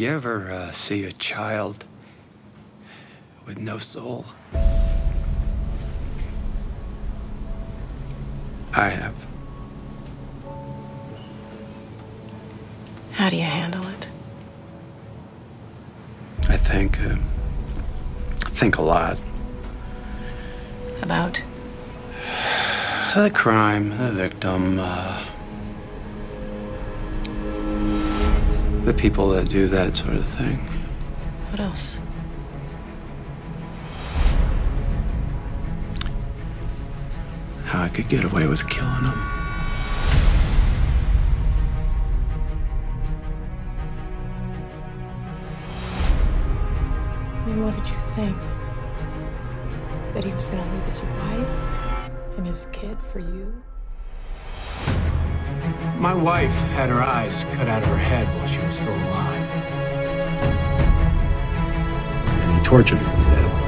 You ever see a child with no soul? I have. How do you handle it? I think a lot. About? The crime, the victim, the people that do that sort of thing. What else? How I could get away with killing them. What did you think? That he was going to leave his wife and his kid for you? My wife had her eyes cut out of her head while she was still alive. And he tortured her to death.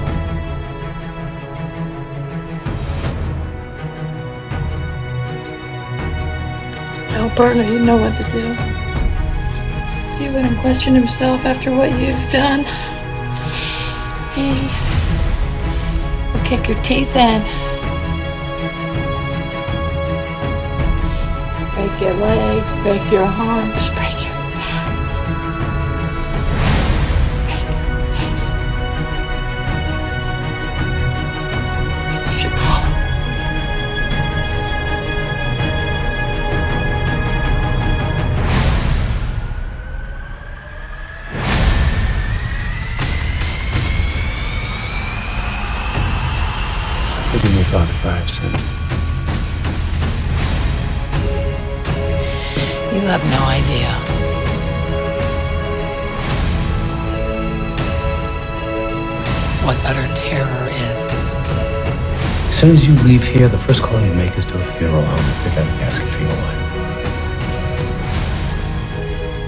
Alberta, you know what to do. He wouldn't question himself after what you've done. Hey, we'll kick your teeth in. Break your legs, break your arms, break your back. Break your legs. What's your Look at me, Father 5-7. You have no idea. What utter terror is. As soon as you leave here, the first call you make is to a funeral home to pick out a casket for your wife.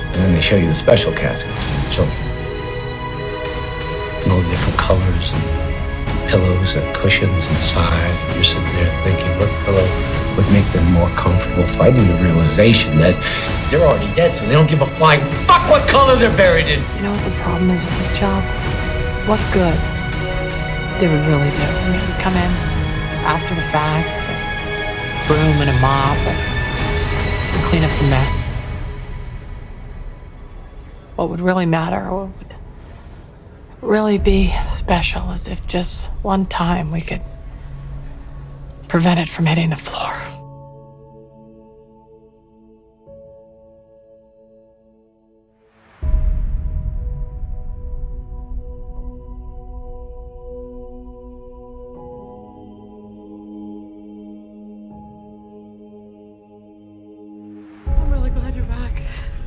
And then they show you the special caskets for the children. All different colors and pillows and cushions inside. You're sitting there thinking what pillow would make them more comfortable, fighting the realization that they're already dead, so they don't give a flying fuck what color they're buried in. You know what the problem is with this job? What good did we really do? I mean, we come in after the fact, a broom and a mop, and clean up the mess. What would really matter, or what would really be special, as if just one time we could prevent it from hitting the floor. I'm really glad you're back.